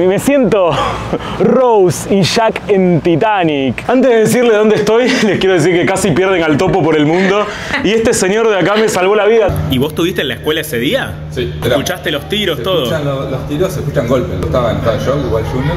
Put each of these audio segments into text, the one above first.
Me siento Rose y Jack en Titanic. Antes de decirle dónde estoy, les quiero decir que casi pierden al Topo por el Mundo y este señor de acá me salvó la vida. ¿Y vos estuviste en la escuela ese día? Sí. ¿Escuchaste los tiros, se todo? Escuchan los tiros, se escuchan golpes. Estaba yo, igual Junior.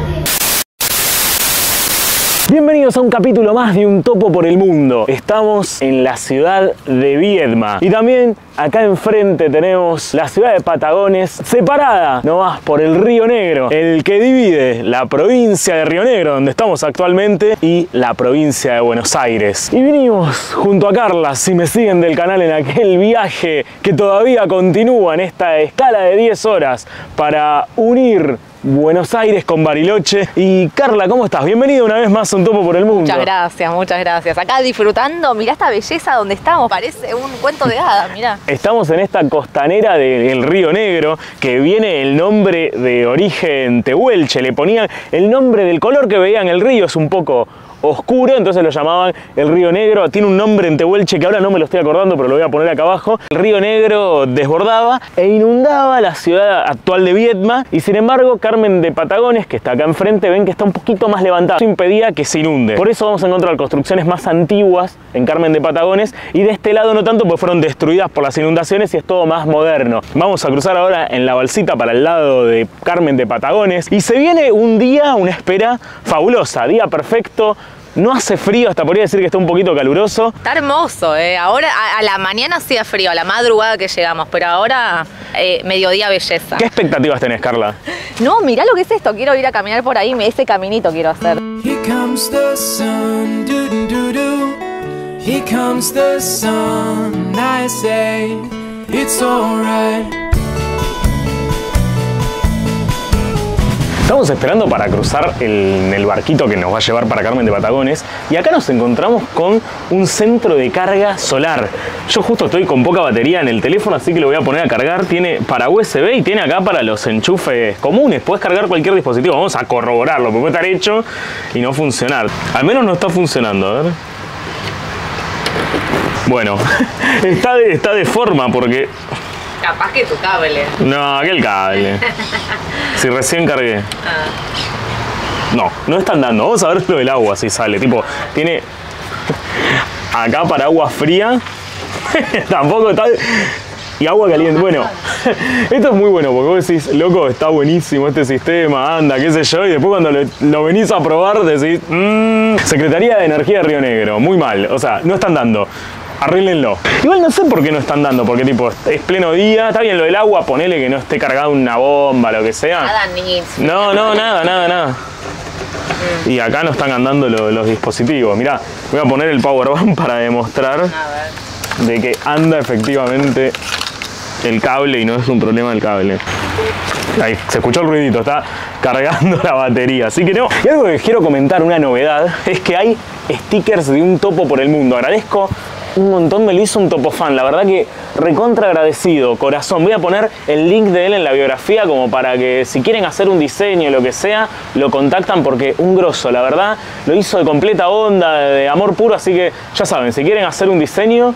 Bienvenidos a un capítulo más de Un Topo por el Mundo. Estamos en la ciudad de Viedma y también acá enfrente tenemos la ciudad de Patagones, separada nomás por el Río Negro, el que divide la provincia de Río Negro, donde estamos actualmente, y la provincia de Buenos Aires. Y vinimos junto a Carla, si me siguen del canal, en aquel viaje que todavía continúa en esta escala de 10 horas para unir Buenos Aires con Bariloche. Y Carla, ¿cómo estás? Bienvenida una vez más a Un Topo por el Mundo. Muchas gracias, muchas gracias. Acá disfrutando, mirá esta belleza donde estamos, parece un cuento de hadas, mirá. Estamos en esta costanera del Río Negro, que viene el nombre de origen Tehuelche. Le ponían el nombre del color que veían el río, es un poco oscuro, entonces lo llamaban el Río Negro. Tiene un nombre en Tehuelche que ahora no me lo estoy acordando, pero lo voy a poner acá abajo. El Río Negro desbordaba e inundaba la ciudad actual de Viedma, y sin embargo Carmen de Patagones, que está acá enfrente, ven que está un poquito más levantada. Eso impedía que se inunde. Por eso vamos a encontrar construcciones más antiguas en Carmen de Patagones, y de este lado no tanto, porque fueron destruidas por las inundaciones y es todo más moderno. Vamos a cruzar ahora en la balsita para el lado de Carmen de Patagones y se viene un día, una espera fabulosa, día perfecto. No hace frío, hasta podría decir que está un poquito caluroso. Está hermoso, ¿eh? Ahora a la mañana hacía frío, a la madrugada que llegamos, pero ahora mediodía belleza. ¿Qué expectativas tenés, Carla? No, mirá lo que es esto, quiero ir a caminar por ahí, ese caminito quiero hacer. Here comes the sun, doo doo doo. Here comes the sun, I say, it's alright. Estamos esperando para cruzar el barquito que nos va a llevar para Carmen de Patagones, y acá nos encontramos con un centro de carga solar. Yo justo estoy con poca batería en el teléfono, así que lo voy a poner a cargar. Tiene para USB y tiene acá para los enchufes comunes. Podés cargar cualquier dispositivo. Vamos a corroborarlo, porque puede estar hecho y no funcionar. Al menos no está funcionando, a ver. Bueno, está de forma porque... Capaz que tu cable. No, aquel cable. Si recién cargué. No, no están dando. Vamos a ver lo del agua si sale. Tipo, tiene acá para agua fría. Tampoco está... Y agua caliente. Bueno, esto es muy bueno porque vos decís, loco, está buenísimo este sistema, anda, qué sé yo. Y después cuando lo venís a probar decís, Secretaría de Energía de Río Negro, muy mal. O sea, no están dando. Arréglenlo. Igual no sé por qué no están dando, porque tipo, es pleno día, está bien lo del agua, ponele que no esté cargada una bomba, lo que sea. Nada, ni... No, nada. Y acá no están andando los dispositivos. Mirá, voy a poner el powerbank para demostrar de que anda efectivamente el cable y no es un problema el cable. Ahí, se escuchó el ruidito, está cargando la batería, así que no. Y algo que quiero comentar, una novedad, es que hay stickers de Un Topo por el Mundo. Agradezco un montón, me lo hizo un topo fan, la verdad que recontra agradecido, corazón. Voy a poner el link de él en la biografía como para que si quieren hacer un diseño o lo que sea, lo contactan, porque un grosso, la verdad, lo hizo de completa onda, de amor puro, así que ya saben, si quieren hacer un diseño,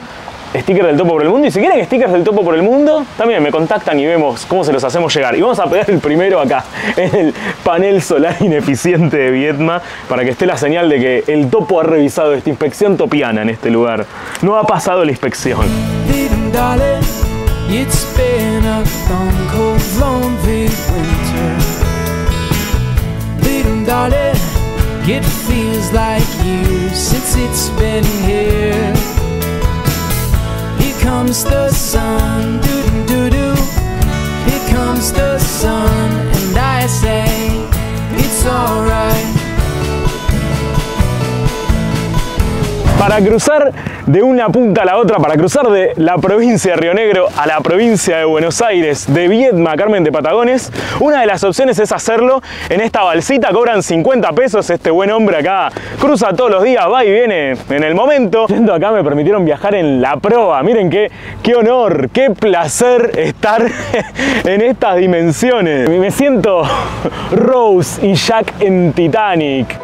sticker del Topo por el Mundo, y si quieren stickers del Topo por el Mundo, también me contactan y vemos cómo se los hacemos llegar. Y vamos a pegar el primero acá, en el panel solar ineficiente de Viedma, para que esté la señal de que el Topo ha revisado esta inspección topiana en este lugar. No ha pasado la inspección. Comes the sun, doo doo doo. Here comes the sun, and I say it's alright. Para cruzar de una punta a la otra, para cruzar de la provincia de Río Negro a la provincia de Buenos Aires, de Viedma a Carmen de Patagones, una de las opciones es hacerlo en esta balsita. Cobran 50 pesos. Este buen hombre acá cruza todos los días, va y viene en el momento. Yendo acá me permitieron viajar en la proa. Miren qué honor, qué placer estar en estas dimensiones. Me siento Rose y Jack en Titanic.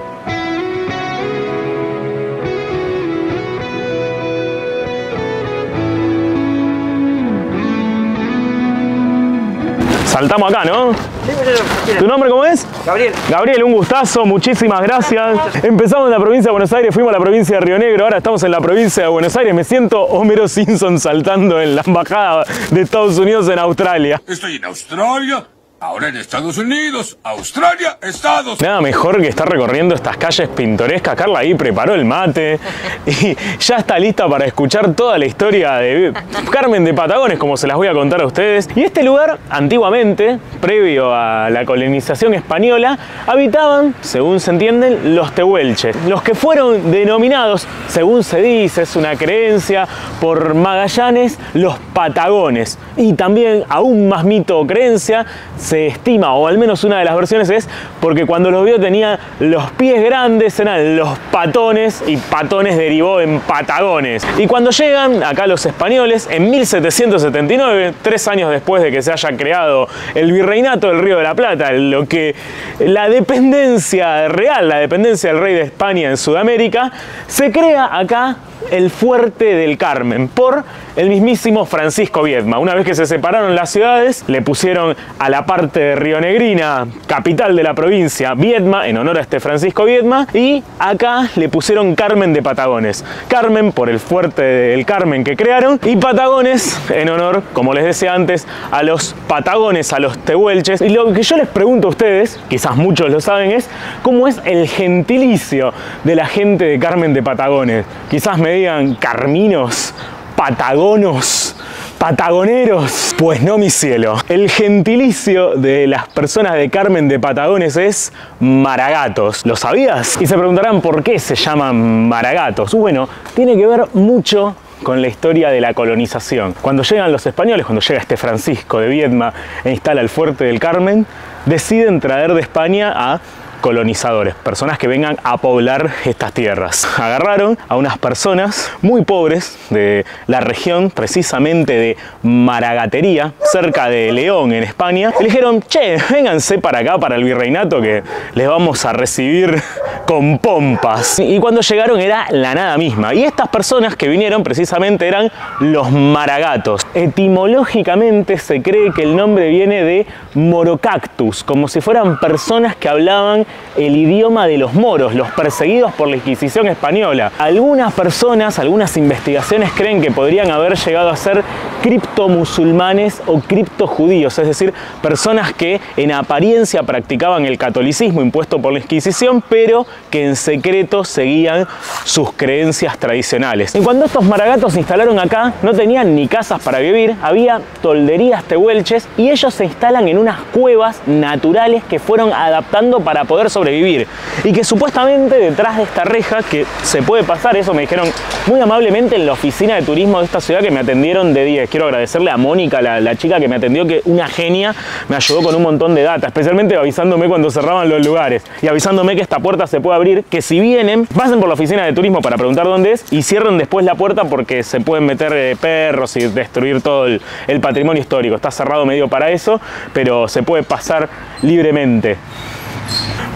saltamos acá, ¿no? Sí, ¿tu nombre cómo es? Gabriel. Gabriel, un gustazo, muchísimas gracias. Empezamos en la provincia de Buenos Aires, fuimos a la provincia de Río Negro, ahora estamos en la provincia de Buenos Aires. Me siento Homero Simpson saltando en la embajada de Estados Unidos en Australia. Estoy en Australia. Ahora en Estados Unidos, Australia, Estados... Nada mejor que estar recorriendo estas calles pintorescas. Carla ahí preparó el mate y ya está lista para escuchar toda la historia de Carmen de Patagones, como se las voy a contar a ustedes. Y este lugar, antiguamente, previo a la colonización española, habitaban, según se entienden, los tehuelches. Los que fueron denominados, según se dice, es una creencia, por Magallanes, los Patagones. Y también, aún más mito o creencia, se estima, o al menos una de las versiones es porque cuando los vio tenía los pies grandes, eran los patones, y patones derivó en patagones. Y cuando llegan acá los españoles, en 1779, 3 años después de que se haya creado el Virreinato del Río de la Plata, lo que la dependencia real, la dependencia del rey de España en Sudamérica, se crea acá el Fuerte del Carmen, por el mismísimo Francisco Viedma. Una vez que se separaron las ciudades, le pusieron a la parte de rionegrina, capital de la provincia, Viedma, en honor a este Francisco Viedma, y acá le pusieron Carmen de Patagones. Carmen por el Fuerte del Carmen que crearon, y Patagones en honor, como les decía antes, a los patagones, a los tehuelches. Y lo que yo les pregunto a ustedes, quizás muchos lo saben, es cómo es el gentilicio de la gente de Carmen de Patagones. Quizás me digan carminos, patagonos, patagoneros. Pues no, mi cielo. El gentilicio de las personas de Carmen de Patagones es Maragatos. ¿Lo sabías? Y se preguntarán por qué se llaman Maragatos. Bueno, tiene que ver mucho con la historia de la colonización. Cuando llegan los españoles, cuando llega este Francisco de Viedma e instala el Fuerte del Carmen, deciden traer de España a colonizadores, personas que vengan a poblar estas tierras. Agarraron a unas personas muy pobres de la región, precisamente de Maragatería, cerca de León, en España. Le dijeron, che, vénganse para acá, para el virreinato, que les vamos a recibir con pompas. Y cuando llegaron era la nada misma. Y estas personas que vinieron precisamente eran los maragatos. Etimológicamente se cree que el nombre viene de morocactus, como si fueran personas que hablaban el idioma de los moros, los perseguidos por la Inquisición Española. Algunas personas, algunas investigaciones creen que podrían haber llegado a ser criptomusulmanes o criptojudíos, es decir, personas que en apariencia practicaban el catolicismo impuesto por la Inquisición, pero que en secreto seguían sus creencias tradicionales. Y cuando estos maragatos se instalaron acá, no tenían ni casas para vivir, había tolderías tehuelches, y ellos se instalan en unas cuevas naturales que fueron adaptando para poder sobrevivir, y que supuestamente detrás de esta reja, que se puede pasar, eso me dijeron muy amablemente en la oficina de turismo de esta ciudad, que me atendieron de 10. Quiero agradecerle a Mónica, la chica que me atendió, que una genia, me ayudó con un montón de data, especialmente avisándome cuando cerraban los lugares y avisándome que esta puerta se puede abrir, que si vienen, pasen por la oficina de turismo para preguntar dónde es y cierren después la puerta porque se pueden meter perros y destruir todo el patrimonio histórico. Está cerrado medio para eso, pero se puede pasar libremente.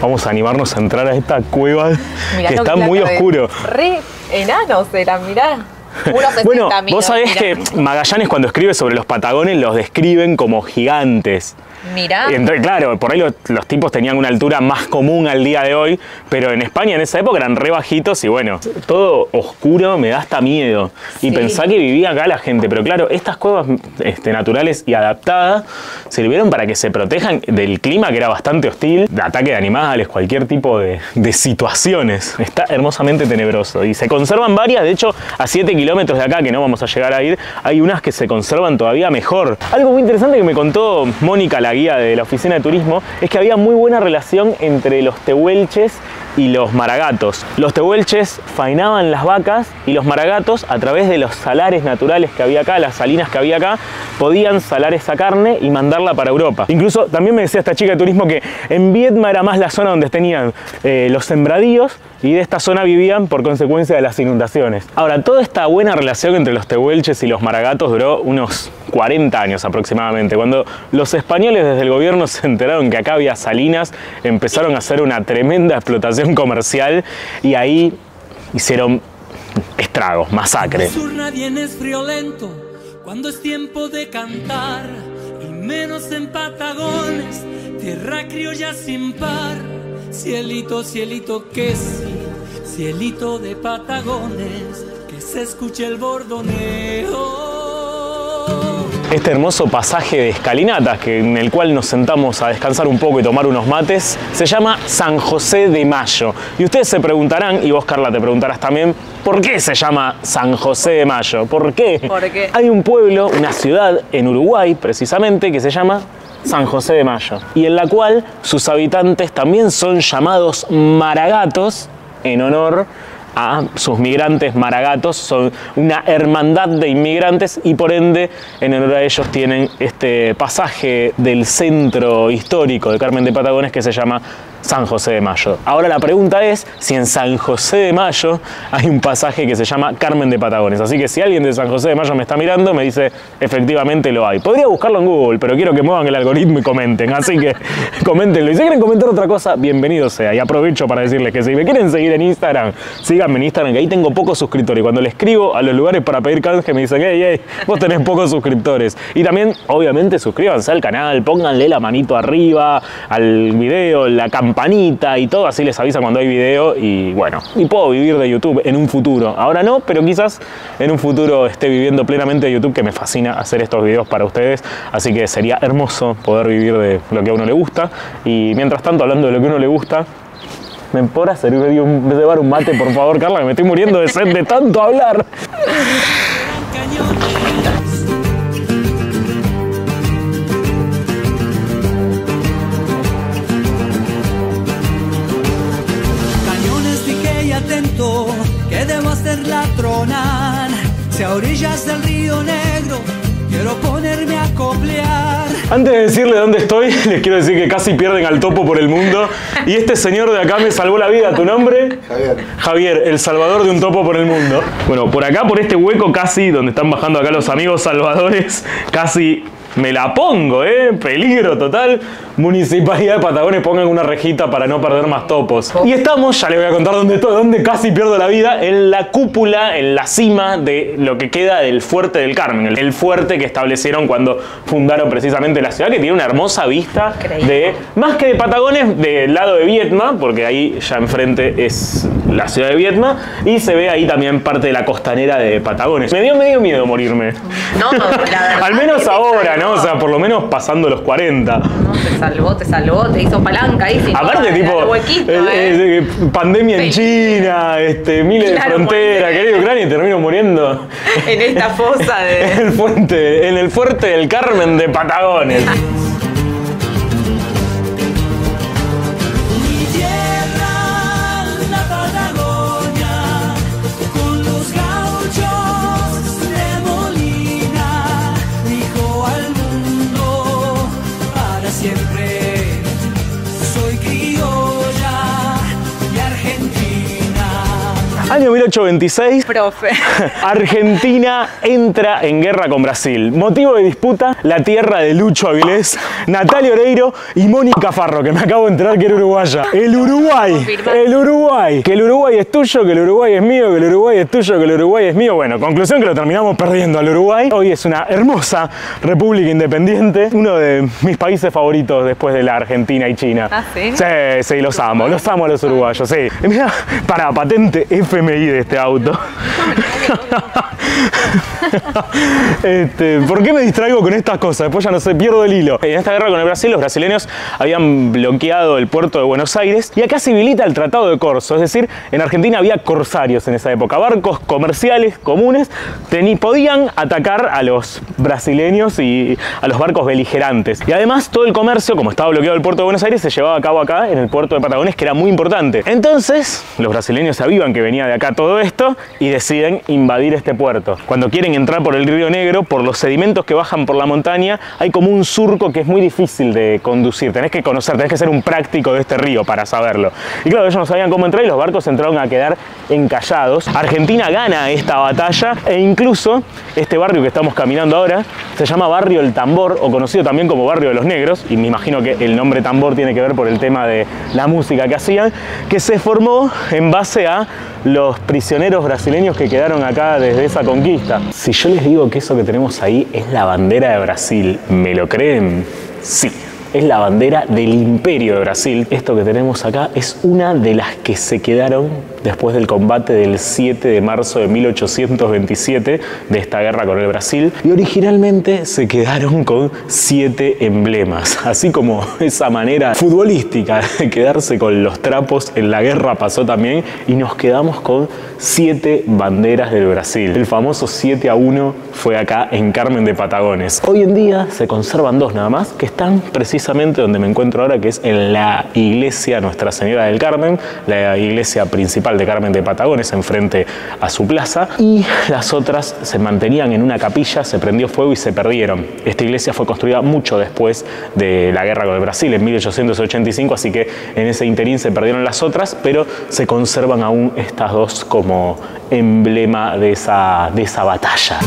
Vamos a animarnos a entrar a esta cueva. Mirá, que está muy oscuro. Re enanos eran, mirá. Bueno, vos sabés que Magallanes, cuando escribe sobre los patagones, los describen como gigantes. Mirá. Claro, por ahí los tipos tenían una altura más común al día de hoy, pero en España en esa época eran re bajitos y bueno, todo oscuro me da hasta miedo. Sí. Y pensá que vivía acá la gente, pero claro, estas cuevas naturales y adaptadas sirvieron para que se protejan del clima, que era bastante hostil, de ataque de animales, cualquier tipo de situaciones. Está hermosamente tenebroso y se conservan varias, de hecho, a 7 kilómetros de acá, que no vamos a llegar a ir, hay unas que se conservan todavía mejor. Algo muy interesante que me contó Mónica, la guía de la oficina de turismo, es que había muy buena relación entre los tehuelches y los maragatos. Los tehuelches faenaban las vacas y los maragatos, a través de los salares naturales que había acá, las salinas que había acá, podían salar esa carne y mandarla para Europa. Incluso también me decía esta chica de turismo que en Viedma era más la zona donde tenían los sembradíos, y de esta zona vivían por consecuencia de las inundaciones. Ahora, toda esta buena relación entre los tehuelches y los maragatos duró unos 40 años aproximadamente. Cuando los españoles desde el gobierno se enteraron que acá había salinas, empezaron a hacer una tremenda explotación comercial y ahí hicieron estragos, masacre. Cuando es tiempo de cantar, menos en Patagones, tierra criolla sin par. Cielito, cielito que sí, cielito de Patagones, que se escuche el bordoneo. Este hermoso pasaje de escalinatas, en el cual nos sentamos a descansar un poco y tomar unos mates, se llama San José de Mayo. Y ustedes se preguntarán, y vos, Carla, te preguntarás también, ¿por qué se llama San José de Mayo? ¿Por qué? Porque hay un pueblo, una ciudad en Uruguay, precisamente, que se llama San José de Mayo, y en la cual sus habitantes también son llamados maragatos, en honor a sus migrantes maragatos. Son una hermandad de inmigrantes y por ende, en honor a ellos, tienen este pasaje del centro histórico de Carmen de Patagones que se llama San José de Mayo. Ahora la pregunta es si en San José de Mayo hay un pasaje que se llama Carmen de Patagones. Así que si alguien de San José de Mayo me está mirando, me dice, efectivamente lo hay. Podría buscarlo en Google, pero quiero que muevan el algoritmo y comenten. Así que coméntenlo. Y si quieren comentar otra cosa, bienvenido sea. Y aprovecho para decirles que si me quieren seguir en Instagram, síganme en Instagram, que ahí tengo pocos suscriptores. Y cuando le escribo a los lugares para pedir canje, me dicen, hey, hey, vos tenés pocos suscriptores. Y también, obviamente, suscríbanse al canal, pónganle la manito arriba al video, la campanita y todo, así les avisa cuando hay video. Y bueno, y puedo vivir de YouTube en un futuro. Ahora no, pero quizás en un futuro esté viviendo plenamente de YouTube, que me fascina hacer estos videos para ustedes. Así que sería hermoso poder vivir de lo que a uno le gusta. Y mientras tanto, hablando de lo que a uno le gusta, ¿me podrás servir un mate, por favor, Carla? Que me estoy muriendo de sed de tanto hablar. Que debo hacerla tronar, si a orillas del Río Negro quiero ponerme a coplear. Antes de decirle dónde estoy, les quiero decir que casi pierden al Topo por el Mundo. Y este señor de acá me salvó la vida. ¿Tu nombre? Javier. Javier, el salvador de Un Topo por el Mundo. Bueno, por acá, por este hueco casi, donde están bajando acá los amigos salvadores, casi me la pongo, ¿eh? Peligro total. Municipalidad de Patagones, pongan una rejita para no perder más topos. Y estamos, ya les voy a contar dónde estoy, dónde casi pierdo la vida, en la cúpula, en la cima de lo que queda del Fuerte del Carmen. El fuerte que establecieron cuando fundaron precisamente la ciudad, que tiene una hermosa vista de, más que de Patagones, del lado de Viedma, porque ahí ya enfrente es la ciudad de Viedma, y se ve ahí también parte de la costanera de Patagones. Me dio medio miedo morirme. No, la verdad. Al menos ahora, ¿no? O sea, por lo menos pasando los 40. No, te salvó, te hizo palanca ahí. Aparte, tipo, huequito, pandemia en China, miles de fronteras, querido Ucrania, y termino muriendo en esta fosa de... en el Fuerte del Carmen de Patagones. Año 1826, profe. Argentina entra en guerra con Brasil. Motivo de disputa, la tierra de Lucho Avilés, Natalia Oreiro y Mónica Farro, que me acabo de enterar que era uruguaya. El Uruguay, el Uruguay. Que el Uruguay es tuyo, que el Uruguay es mío, que el Uruguay es tuyo, que el Uruguay es mío. Bueno, conclusión que lo terminamos perdiendo al Uruguay. Hoy es una hermosa república independiente, uno de mis países favoritos después de la Argentina y China. ¿Ah, sí? Sí, sí, los amo a los uruguayos, sí. Mirá, para patente F de este auto. ¿Por qué me distraigo con estas cosas? Después ya no sé, pierdo el hilo. En esta guerra con el Brasil, los brasileños habían bloqueado el puerto de Buenos Aires y acá se habilita el Tratado de Corso. Es decir, en Argentina había corsarios en esa época, barcos comerciales comunes podían atacar a los brasileños y a los barcos beligerantes. Y además todo el comercio, como estaba bloqueado el puerto de Buenos Aires, se llevaba a cabo acá en el puerto de Patagones, que era muy importante. Entonces, los brasileños sabían que venía de acá todo esto y deciden invadir este puerto. Cuando quieren entrar por el Río Negro, por los sedimentos que bajan por la montaña, hay como un surco que es muy difícil de conducir. Tenés que conocer, tenés que ser un práctico de este río para saberlo. Y claro, ellos no sabían cómo entrar y los barcos entraron a quedar encallados. Argentina gana esta batalla e incluso este barrio que estamos caminando ahora se llama Barrio El Tambor, o conocido también como Barrio de los Negros, y me imagino que el nombre tambor tiene que ver por el tema de la música que hacían, que se formó en base a los prisioneros brasileños que quedaron acá desde esa conquista. Si yo les digo que eso que tenemos ahí es la bandera de Brasil, ¿me lo creen? Sí. Es la bandera del Imperio de Brasil. Esto que tenemos acá es una de las que se quedaron después del combate del 7 de marzo de 1827 de esta guerra con el Brasil. Y originalmente se quedaron con 7 emblemas. Así como esa manera futbolística de quedarse con los trapos en la guerra pasó también. Y nos quedamos con 7 banderas del Brasil. El famoso 7-1 fue acá en Carmen de Patagones. Hoy en día se conservan 2 nada más que están precisamente donde me encuentro ahora, que es en la iglesia Nuestra Señora del Carmen, la iglesia principal de Carmen de Patagones, enfrente a su plaza, y las otras se mantenían en una capilla, se prendió fuego y se perdieron. Esta iglesia fue construida mucho después de la guerra con el Brasil, en 1885, así que en ese interín se perdieron las otras, pero se conservan aún estas 2 como emblema de esa batalla.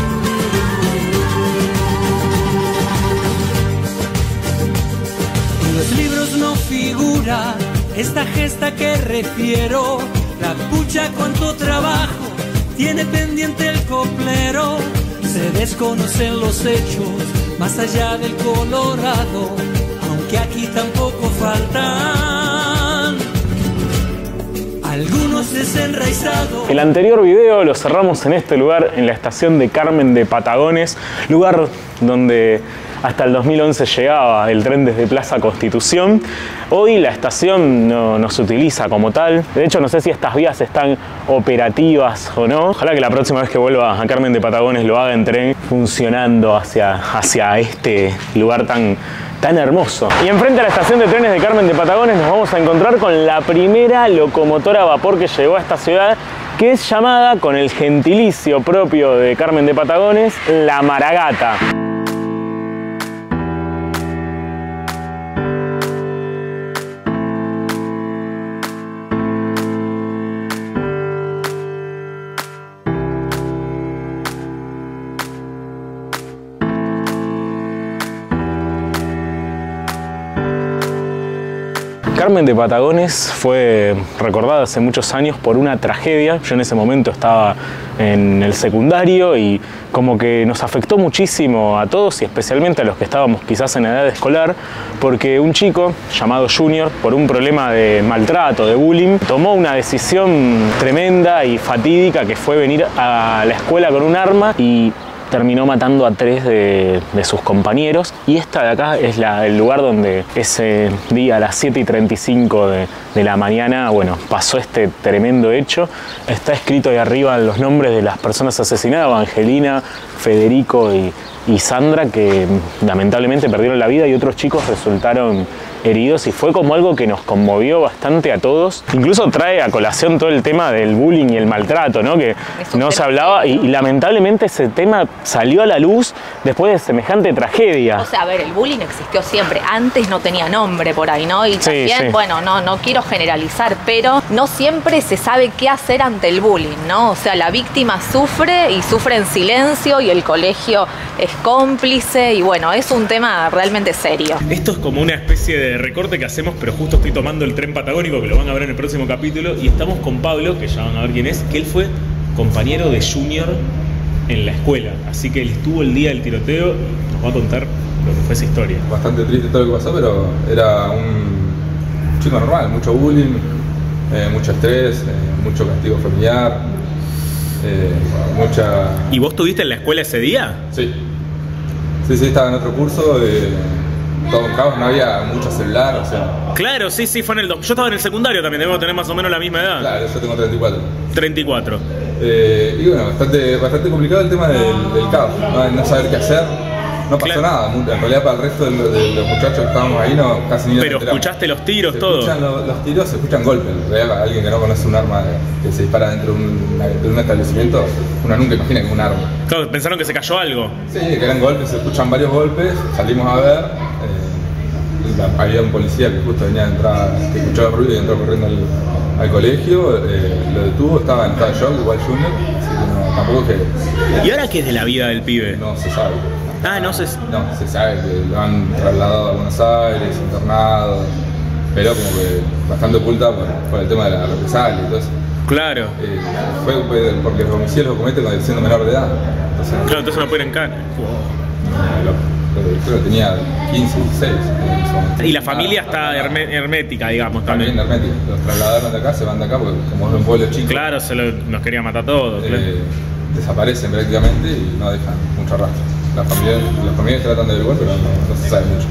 Esta gesta que refiero, la pucha cuánto trabajo tiene pendiente el coplero. Se desconocen los hechos más allá del Colorado, aunque aquí tampoco faltan algunos desenraizados. El anterior video lo cerramos en este lugar, en la estación de Carmen de Patagones, lugar donde hasta el 2011 llegaba el tren desde Plaza Constitución. Hoy la estación no se utiliza como tal. De hecho, no sé si estas vías están operativas o no. Ojalá que la próxima vez que vuelva a Carmen de Patagones lo haga en tren funcionando hacia este lugar tan hermoso. Y enfrente a la estación de trenes de Carmen de Patagones nos vamos a encontrar con la primera locomotora a vapor que llegó a esta ciudad, que es llamada, con el gentilicio propio de Carmen de Patagones, la Maragata. Carmen de Patagones fue recordada hace muchos años por una tragedia. Yo en ese momento estaba en el secundario y como que nos afectó muchísimo a todos, y especialmente a los que estábamos quizás en edad escolar, porque un chico llamado Junior, por un problema de maltrato, de bullying, tomó una decisión tremenda y fatídica, que fue venir a la escuela con un arma y terminó matando a 3 de sus compañeros. Y esta de acá es el lugar donde ese día a las 7:35 de la mañana, bueno, pasó este tremendo hecho. Está escrito ahí arriba los nombres de las personas asesinadas: Evangelina, Federico y Sandra, que lamentablemente perdieron la vida, y otros chicos resultaron heridos, y fue como algo que nos conmovió bastante a todos. Incluso trae a colación todo el tema del bullying y el maltrato, ¿no? Que no se hablaba, y lamentablemente ese tema salió a la luz después de semejante tragedia. O sea, a ver, el bullying existió siempre, antes no tenía nombre por ahí, ¿no? Y también, sí. Bueno, no quiero generalizar, pero no siempre se sabe qué hacer ante el bullying, ¿no? O sea, la víctima sufre y sufre en silencio, y el colegio es cómplice, y bueno, es un tema realmente serio. Esto es como una especie de recorte que hacemos, pero justo estoy tomando el tren patagónico, que lo van a ver en el próximo capítulo, y estamos con Pablo, que ya van a ver quién es, que él fue compañero de Junior en la escuela, así que él estuvo el día del tiroteo, nos va a contar lo que fue esa historia. Bastante triste todo lo que pasó, pero era un chico normal, mucho bullying, mucho estrés, mucho castigo familiar, mucha... ¿Y vos estuviste en la escuela ese día? Sí, sí, estaba en otro curso, todo un caos, no había mucho celular, o sea... Claro, sí, fue en el... Yo estaba en el secundario también, debemos tener más o menos la misma edad. Claro, yo tengo 34. 34. Y bueno, bastante complicado el tema del caos, no saber qué hacer, no pasó nada. En realidad para el resto de los muchachos que estábamos ahí casi ni nos enteramos. Pero escuchaste los tiros, todo. Se escuchan los tiros, se escuchan golpes. En realidad alguien que no conoce un arma que se dispara dentro de un establecimiento, uno nunca imagina que es un arma. Claro, pensaron que se cayó algo. Sí, que eran golpes, se escuchan varios golpes, salimos a ver... había un policía que justo venía a entrar, que escuchaba el ruido y entró corriendo al colegio, lo detuvo, estaba en estado de shock, igual Junior, así que no, tampoco es que... ¿Y ahora qué es de la vida del pibe? No se sabe. Ah, no se sabe, que lo han trasladado a Buenos Aires, internado, pero como que bastante oculta por el tema de la represalia y todo eso. Claro. Fue porque los homicidios los cometen cuando siendo menor de edad. Entonces, claro, entonces no pueden en cana. Creo que tenía 15, 16. Y la familia está hermética, digamos, también. También hermética. Los trasladaron de acá, se van de acá, porque como es un pueblo chico. Claro, nos quería matar todos. Claro. Desaparecen prácticamente y no dejan mucho rastro. Las familias tratan de averiguar, pero no se sabe mucho.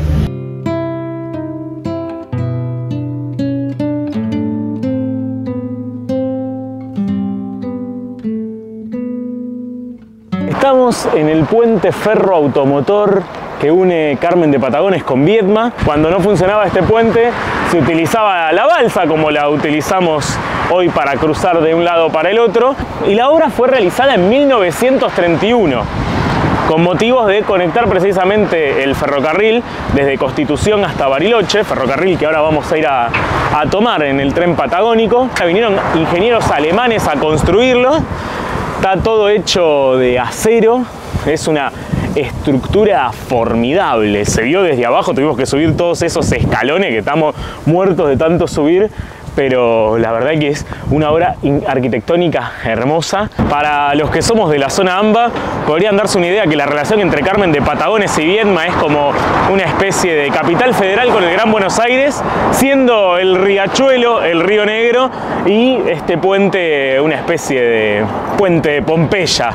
Estamos en el puente ferro automotor que une Carmen de Patagones con Viedma. Cuando no funcionaba este puente, se utilizaba la balsa como la utilizamos hoy para cruzar de un lado para el otro. Y la obra fue realizada en 1931, con motivos de conectar precisamente el ferrocarril desde Constitución hasta Bariloche, ferrocarril que ahora vamos a ir a tomar en el Tren Patagónico. Ya vinieron ingenieros alemanes a construirlo. Está todo hecho de acero, es una estructura formidable. Se vio desde abajo, tuvimos que subir todos esos escalones que estamos muertos de tanto subir, pero la verdad que es una obra arquitectónica hermosa. Para los que somos de la zona AMBA, podrían darse una idea que la relación entre Carmen de Patagones y Viedma es como una especie de capital federal con el Gran Buenos Aires, siendo el riachuelo, el Río Negro, y este puente una especie de puente Pompeya,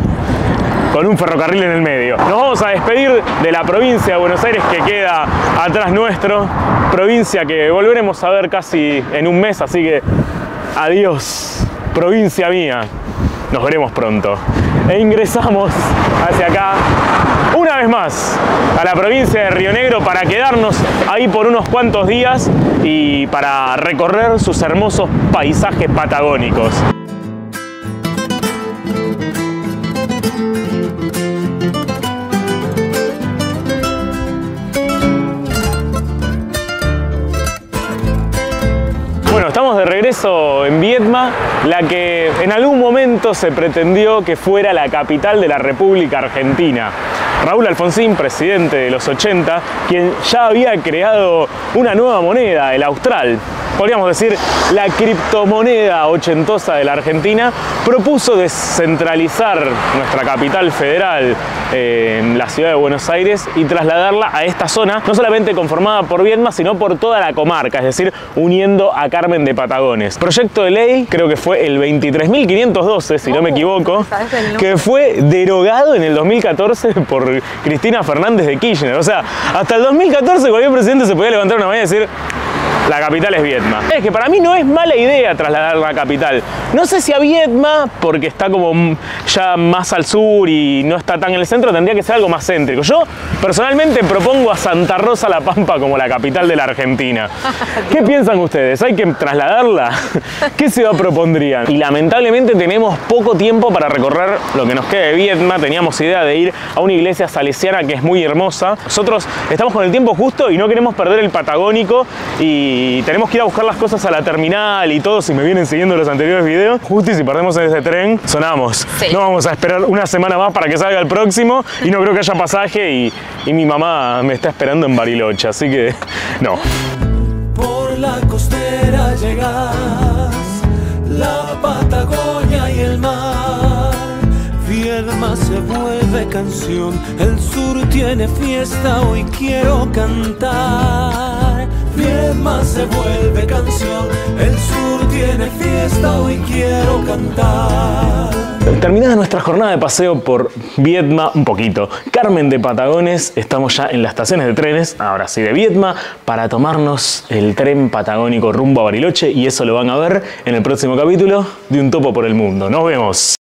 con un ferrocarril en el medio. Nos vamos a despedir de la provincia de Buenos Aires que queda atrás nuestro, provincia que volveremos a ver casi en un mes, así que adiós, provincia mía, nos veremos pronto. E ingresamos hacia acá, una vez más, a la provincia de Río Negro para quedarnos ahí por unos cuantos días y para recorrer sus hermosos paisajes patagónicos. Bueno, estamos de regreso en Viedma, la que en algún momento se pretendió que fuera la capital de la República Argentina. Raúl Alfonsín, presidente de los 80, quien ya había creado una nueva moneda, el austral, podríamos decir la criptomoneda ochentosa de la Argentina, propuso descentralizar nuestra capital federal en la ciudad de Buenos Aires y trasladarla a esta zona, no solamente conformada por Viedma, sino por toda la comarca, es decir, uniendo a Carmen de Patagones. Proyecto de ley, creo que fue el 23.512, si no me equivoco, que fue derogado en el 2014 por Cristina Fernández de Kirchner. O sea, hasta el 2014 cualquier presidente se podía levantar una mañana y decir: la capital es Viedma. Es que para mí no es mala idea trasladar la capital. No sé si a Viedma, porque está como ya más al sur y no está tan en el centro, tendría que ser algo más céntrico. Yo personalmente propongo a Santa Rosa La Pampa como la capital de la Argentina. ¿Qué piensan ustedes? ¿Hay que trasladarla? ¿Qué ciudad propondrían? Y lamentablemente tenemos poco tiempo para recorrer lo que nos queda de Viedma. Teníamos idea de ir a una iglesia salesiana que es muy hermosa. Nosotros estamos con el tiempo justo y no queremos perder el Patagónico y tenemos que ir a buscar las cosas a la terminal y todo. Si me vienen siguiendo los anteriores videos, justo y si perdemos en ese tren, sonamos. Sí. No vamos a esperar una semana más para que salga el próximo y no creo que haya pasaje y mi mamá me está esperando en Bariloche, así que no. Por la costera llegas, la Patagonia y el mar. Viedma se vuelve canción, el sur tiene fiesta, hoy quiero cantar. Viedma se vuelve canción, el sur tiene fiesta, hoy quiero cantar. Terminada nuestra jornada de paseo por Viedma, un poquito Carmen de Patagones, estamos ya en las estaciones de trenes, ahora sí de Viedma, para tomarnos el tren patagónico rumbo a Bariloche, y eso lo van a ver en el próximo capítulo de Un Topo por el Mundo. ¡Nos vemos!